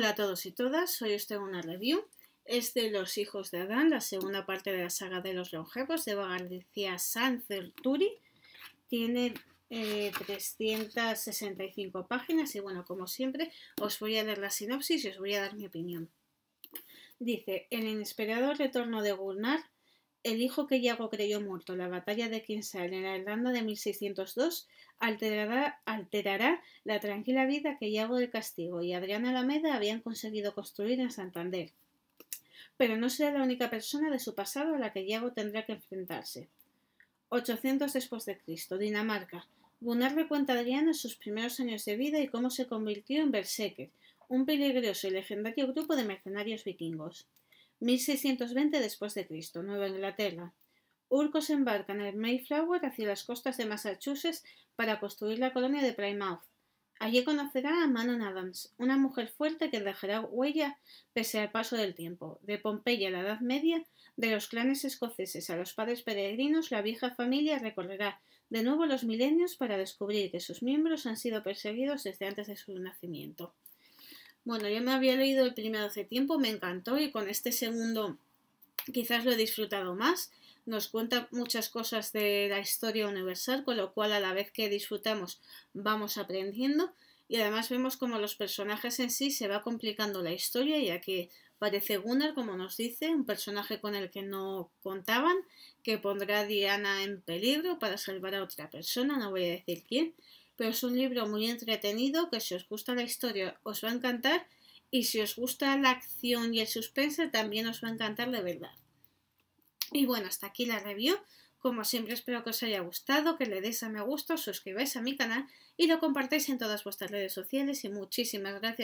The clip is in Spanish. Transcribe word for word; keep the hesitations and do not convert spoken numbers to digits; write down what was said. Hola a todos y todas, hoy os tengo una review. Es de Los hijos de Adan, la segunda parte de la saga de los longevos de Eva García Sáenz de Urturi. Tiene eh, trescientas sesenta y cinco páginas y bueno, como siempre, os voy a leer la sinopsis y os voy a dar mi opinión. Dice, el inesperado retorno de Gunnar, el hijo que Yago creyó muerto en la batalla de Kinsale en la Irlanda de mil seiscientos dos, alterará, alterará la tranquila vida que Yago del Castigo y Adriana Alameda habían conseguido construir en Santander. Pero no será la única persona de su pasado a la que Yago tendrá que enfrentarse. ochocientos después de Cristo, Dinamarca. Gunnar recuenta a Adriana sus primeros años de vida y cómo se convirtió en berseker, un peligroso y legendario grupo de mercenarios vikingos. mil seiscientos veinte después de Cristo, Nueva Inglaterra. Urco se embarca en el Mayflower hacia las costas de Massachusetts para construir la colonia de Plymouth. Allí conocerá a Manon Adams, una mujer fuerte que dejará huella pese al paso del tiempo. De Pompeya a la Edad Media, de los clanes escoceses a los padres peregrinos, la vieja familia recorrerá de nuevo los milenios para descubrir que sus miembros han sido perseguidos desde antes de su nacimiento. Bueno, yo me había leído el primero hace tiempo, me encantó y con este segundo quizás lo he disfrutado más. Nos cuenta muchas cosas de la historia universal, con lo cual a la vez que disfrutamos vamos aprendiendo y además vemos como los personajes en sí se va complicando la historia, ya que parece Gunnar, como nos dice, un personaje con el que no contaban, que pondrá a Diana en peligro para salvar a otra persona, no voy a decir quién. Pero es un libro muy entretenido que si os gusta la historia os va a encantar y si os gusta la acción y el suspense también os va a encantar de verdad. Y bueno, hasta aquí la review. Como siempre espero que os haya gustado, que le deis a me gusta, os suscribáis a mi canal y lo compartáis en todas vuestras redes sociales y muchísimas gracias.